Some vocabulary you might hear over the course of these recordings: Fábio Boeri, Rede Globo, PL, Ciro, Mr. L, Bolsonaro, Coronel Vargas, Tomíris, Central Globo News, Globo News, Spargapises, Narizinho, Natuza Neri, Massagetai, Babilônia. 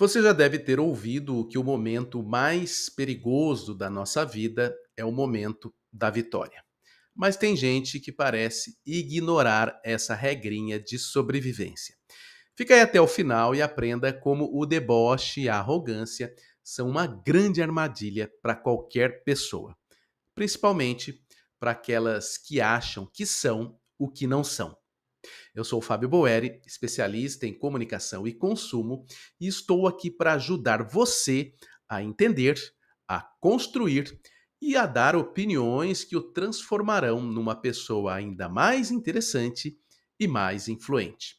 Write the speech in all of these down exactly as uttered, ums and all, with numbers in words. Você já deve ter ouvido que o momento mais perigoso da nossa vida é o momento da vitória. Mas tem gente que parece ignorar essa regrinha de sobrevivência. Fica aí até o final e aprenda como o deboche e a arrogância são uma grande armadilha para qualquer pessoa, principalmente para aquelas que acham que são o que não são. Eu sou o Fábio Boeri, especialista em comunicação e consumo, e estou aqui para ajudar você a entender, a construir e a dar opiniões que o transformarão numa pessoa ainda mais interessante e mais influente.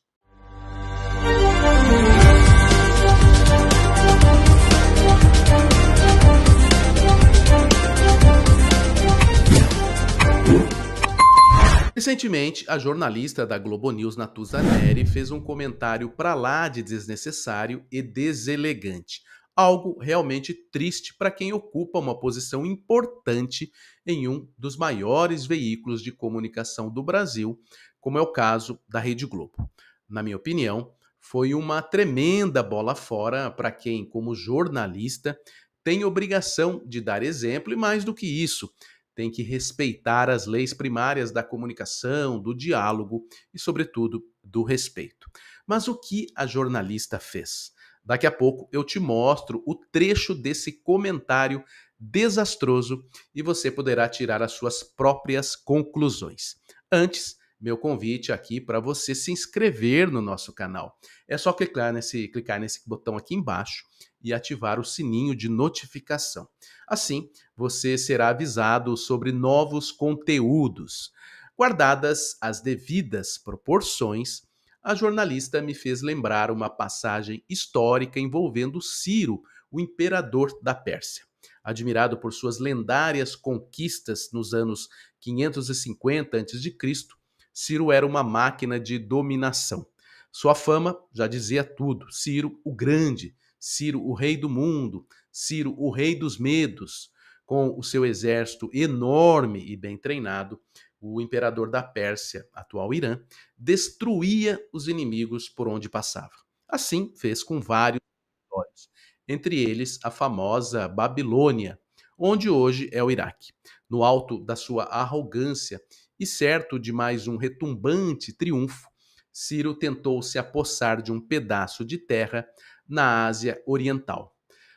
Recentemente, a jornalista da Globo News, Natuza Neri, fez um comentário pra lá de desnecessário e deselegante. Algo realmente triste para quem ocupa uma posição importante em um dos maiores veículos de comunicação do Brasil, como é o caso da Rede Globo. Na minha opinião, foi uma tremenda bola fora para quem, como jornalista, tem obrigação de dar exemplo e, mais do que isso, tem que respeitar as leis primárias da comunicação, do diálogo e, sobretudo, do respeito. Mas o que a jornalista fez? Daqui a pouco eu te mostro o trecho desse comentário desastroso e você poderá tirar as suas próprias conclusões. Antes, meu convite aqui para você se inscrever no nosso canal. É só clicar nesse, clicar nesse botão aqui embaixo e ativar o sininho de notificação. Assim, você será avisado sobre novos conteúdos. Guardadas as devidas proporções, a jornalista me fez lembrar uma passagem histórica envolvendo Ciro, o imperador da Pérsia. Admirado por suas lendárias conquistas nos anos quinhentos e cinquenta antes de Cristo, Ciro era uma máquina de dominação. Sua fama já dizia tudo. Ciro, o Grande, Ciro, o rei do mundo, Ciro, o rei dos medos. Com o seu exército enorme e bem treinado, o imperador da Pérsia, atual Irã, destruía os inimigos por onde passava. Assim fez com vários territórios, entre eles a famosa Babilônia, onde hoje é o Iraque. No alto da sua arrogância e certo de mais um retumbante triunfo, Ciro tentou se apossar de um pedaço de terra na Ásia Oriental.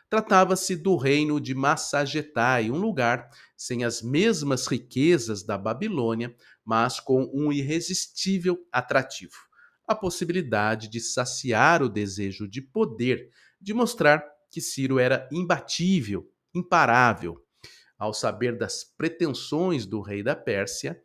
Tratava-se do reino de Massagetai, um lugar sem as mesmas riquezas da Babilônia, mas com um irresistível atrativo: a possibilidade de saciar o desejo de poder, de mostrar que Ciro era imbatível, imparável. Ao saber das pretensões do rei da Pérsia,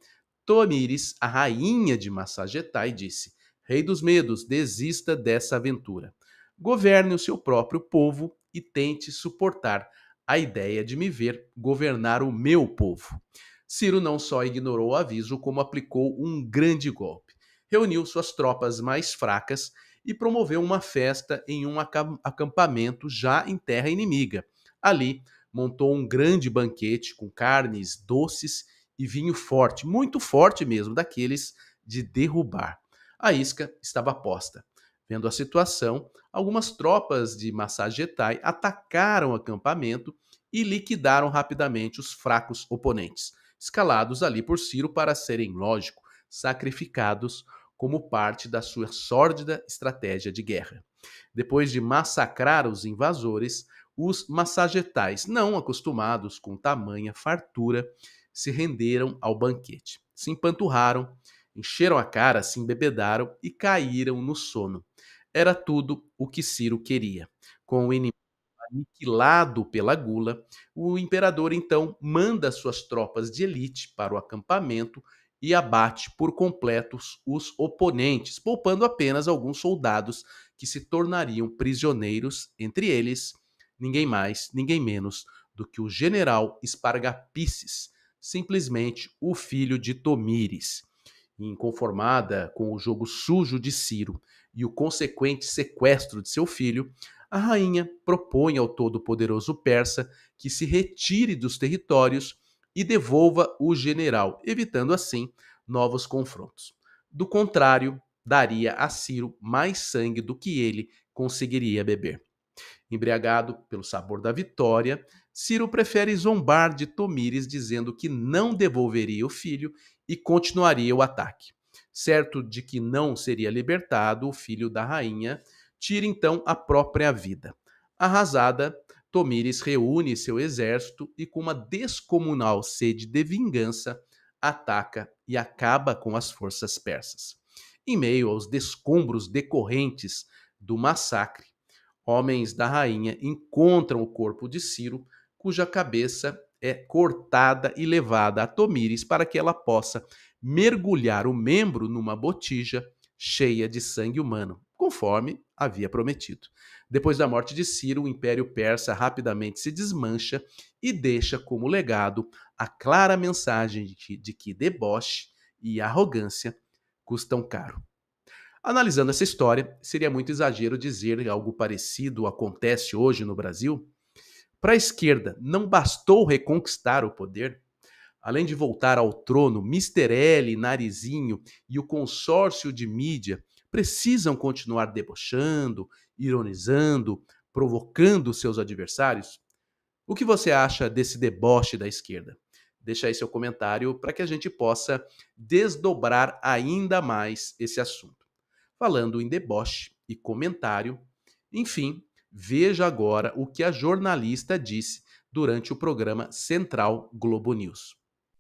Tomíris, a rainha de Massagetai, disse: "Rei dos medos, desista dessa aventura. Governe o seu próprio povo e tente suportar a ideia de me ver governar o meu povo." Ciro não só ignorou o aviso, como aplicou um grande golpe. Reuniu suas tropas mais fracas e promoveu uma festa em um acampamento já em terra inimiga. Ali, montou um grande banquete com carnes doces e vinho forte, muito forte mesmo, daqueles de derrubar. A isca estava posta. Vendo a situação, algumas tropas de Massagetai atacaram o acampamento e liquidaram rapidamente os fracos oponentes, escalados ali por Ciro para serem, lógico, sacrificados como parte da sua sórdida estratégia de guerra. Depois de massacrar os invasores, os Massagetais, não acostumados com tamanha fartura, se renderam ao banquete, se empanturraram, encheram a cara, se embebedaram e caíram no sono. Era tudo o que Ciro queria. Com o inimigo aniquilado pela gula, o imperador então manda suas tropas de elite para o acampamento e abate por completo os oponentes, poupando apenas alguns soldados que se tornariam prisioneiros, entre eles ninguém mais, ninguém menos do que o general Spargapises, simplesmente o filho de Tomíris. Inconformada com o jogo sujo de Ciro e o consequente sequestro de seu filho, a rainha propõe ao todo-poderoso persa que se retire dos territórios e devolva o general, evitando assim novos confrontos. Do contrário, daria a Ciro mais sangue do que ele conseguiria beber. Embriagado pelo sabor da vitória, Ciro prefere zombar de Tomíris, dizendo que não devolveria o filho e continuaria o ataque. Certo de que não seria libertado, o filho da rainha tira então a própria vida. Arrasada, Tomíris reúne seu exército e, com uma descomunal sede de vingança, ataca e acaba com as forças persas. Em meio aos descombros decorrentes do massacre, homens da rainha encontram o corpo de Ciro, cuja cabeça é cortada e levada a Tomíris para que ela possa mergulhar o membro numa botija cheia de sangue humano, conforme havia prometido. Depois da morte de Ciro, o Império Persa rapidamente se desmancha e deixa como legado a clara mensagem de que, de que deboche e arrogância custam caro. Analisando essa história, seria muito exagero dizer que algo parecido acontece hoje no Brasil. Para a esquerda, não bastou reconquistar o poder? Além de voltar ao trono, mister L, Narizinho e o consórcio de mídia precisam continuar debochando, ironizando, provocando seus adversários? O que você acha desse deboche da esquerda? Deixa aí seu comentário para que a gente possa desdobrar ainda mais esse assunto. Falando em deboche e comentário, enfim, veja agora o que a jornalista disse durante o programa Central Globo News.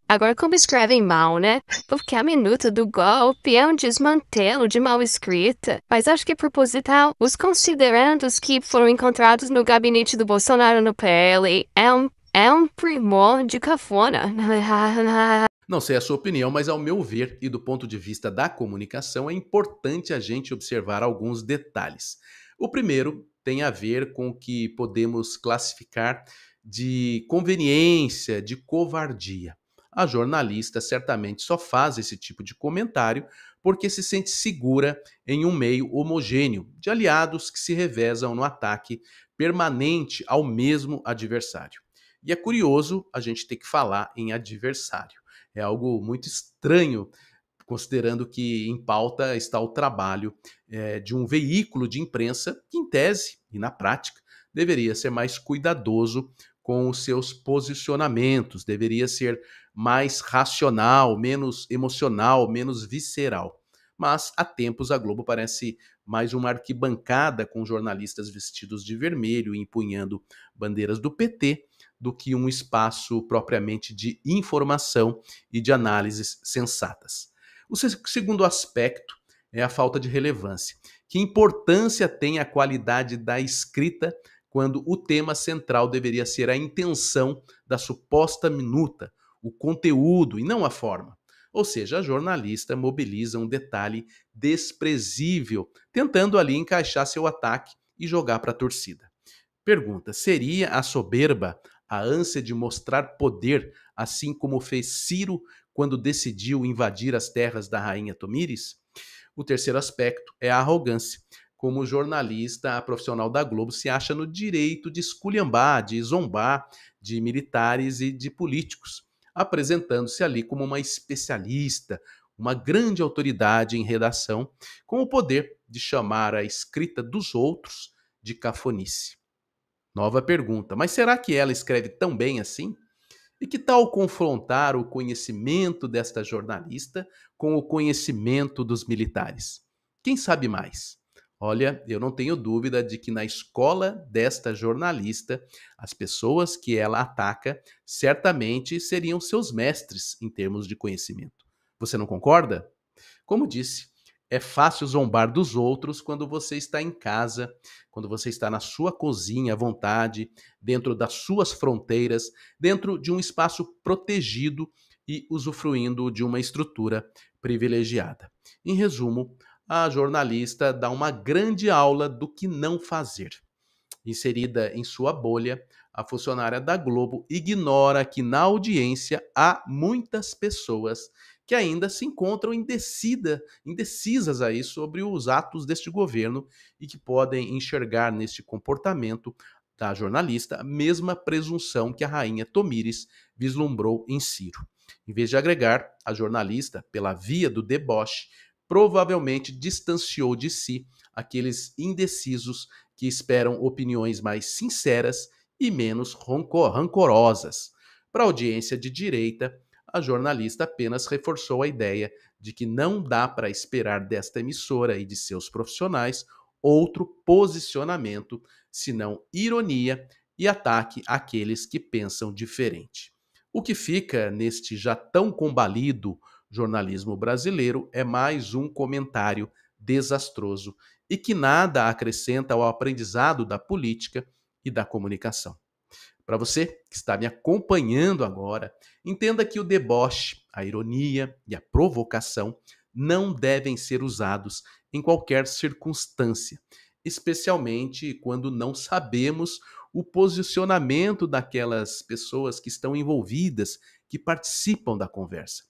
Agora, como escrevem mal, né? Porque a minuta do golpe é um desmantelo de mal escrita. Mas acho que é proposital. Os considerandos que foram encontrados no gabinete do Bolsonaro no P L é um, é um primor de cafona. Não sei a sua opinião, mas ao meu ver e do ponto de vista da comunicação, é importante a gente observar alguns detalhes. O primeiro tem a ver com o que podemos classificar de conveniência, de covardia. A jornalista certamente só faz esse tipo de comentário porque se sente segura em um meio homogêneo, de aliados que se revezam no ataque permanente ao mesmo adversário. E é curioso a gente ter que falar em adversário. É algo muito estranho, considerando que em pauta está o trabalho é, de um veículo de imprensa que, em tese e na prática, deveria ser mais cuidadoso com os seus posicionamentos, deveria ser mais racional, menos emocional, menos visceral. Mas, há tempos, a Globo parece mais uma arquibancada com jornalistas vestidos de vermelho e empunhando bandeiras do P T do que um espaço propriamente de informação e de análises sensatas. O segundo aspecto é a falta de relevância. Que importância tem a qualidade da escrita quando o tema central deveria ser a intenção da suposta minuta, o conteúdo e não a forma? Ou seja, a jornalista mobiliza um detalhe desprezível, tentando ali encaixar seu ataque e jogar para a torcida. Pergunta: seria a soberba, a ânsia de mostrar poder, assim como fez Ciro quando decidiu invadir as terras da rainha Tomíris? O terceiro aspecto é a arrogância. Como jornalista, a profissional da Globo se acha no direito de esculhambar, de zombar de militares e de políticos, apresentando-se ali como uma especialista, uma grande autoridade em redação, com o poder de chamar a escrita dos outros de cafonice. Nova pergunta: mas será que ela escreve tão bem assim? E que tal confrontar o conhecimento desta jornalista com o conhecimento dos militares? Quem sabe mais? Olha, eu não tenho dúvida de que na escola desta jornalista, as pessoas que ela ataca certamente seriam seus mestres em termos de conhecimento. Você não concorda? Como disse, é fácil zombar dos outros quando você está em casa, quando você está na sua cozinha à vontade, dentro das suas fronteiras, dentro de um espaço protegido e usufruindo de uma estrutura privilegiada. Em resumo, a jornalista dá uma grande aula do que não fazer. Inserida em sua bolha, a funcionária da Globo ignora que na audiência há muitas pessoas que ainda se encontram indecida, indecisas aí sobre os atos deste governo e que podem enxergar neste comportamento da jornalista a mesma presunção que a rainha Tomíris vislumbrou em Ciro. Em vez de agregar, a jornalista, pela via do deboche, provavelmente distanciou de si aqueles indecisos que esperam opiniões mais sinceras e menos rancorosas. Para a audiência de direita, a jornalista apenas reforçou a ideia de que não dá para esperar desta emissora e de seus profissionais outro posicionamento, senão ironia e ataque àqueles que pensam diferente. O que fica neste já tão combalido jornalismo brasileiro é mais um comentário desastroso e que nada acrescenta ao aprendizado da política e da comunicação. Para você que está me acompanhando agora, entenda que o deboche, a ironia e a provocação não devem ser usados em qualquer circunstância, especialmente quando não sabemos o posicionamento daquelas pessoas que estão envolvidas, que participam da conversa.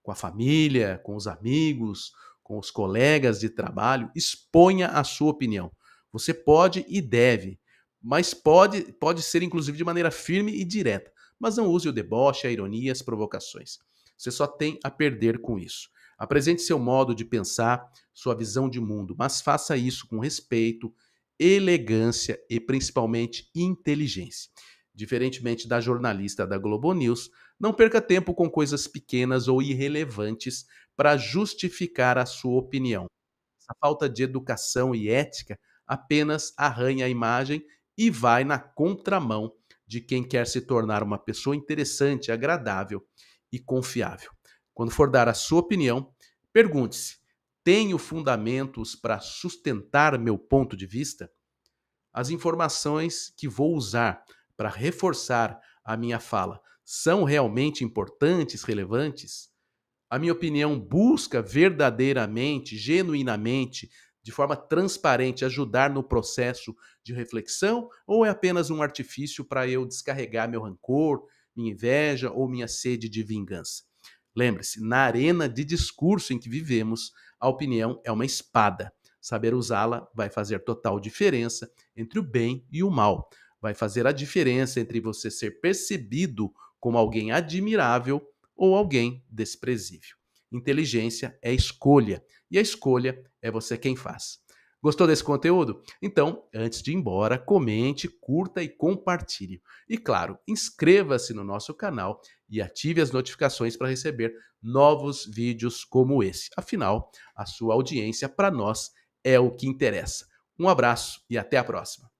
Com a família, com os amigos, com os colegas de trabalho, exponha a sua opinião. Você pode e deve, mas pode, pode ser inclusive de maneira firme e direta, mas não use o deboche, a ironia, as provocações. Você só tem a perder com isso. Apresente seu modo de pensar, sua visão de mundo, mas faça isso com respeito, elegância e principalmente inteligência. Diferentemente da jornalista da Globo News, não perca tempo com coisas pequenas ou irrelevantes para justificar a sua opinião. Essa falta de educação e ética apenas arranha a imagem e vai na contramão de quem quer se tornar uma pessoa interessante, agradável e confiável. Quando for dar a sua opinião, pergunte-se: tenho fundamentos para sustentar meu ponto de vista? As informações que vou usar para reforçar a minha fala são realmente importantes, relevantes? A minha opinião busca verdadeiramente, genuinamente, de forma transparente, ajudar no processo de reflexão, ou é apenas um artifício para eu descarregar meu rancor, minha inveja ou minha sede de vingança? Lembre-se, na arena de discurso em que vivemos, a opinião é uma espada. Saber usá-la vai fazer total diferença entre o bem e o mal. Vai fazer a diferença entre você ser percebido como alguém admirável ou alguém desprezível. Inteligência é escolha, e a escolha é você quem faz. Gostou desse conteúdo? Então, antes de ir embora, comente, curta e compartilhe. E claro, inscreva-se no nosso canal e ative as notificações para receber novos vídeos como esse. Afinal, a sua audiência para nós é o que interessa. Um abraço e até a próxima.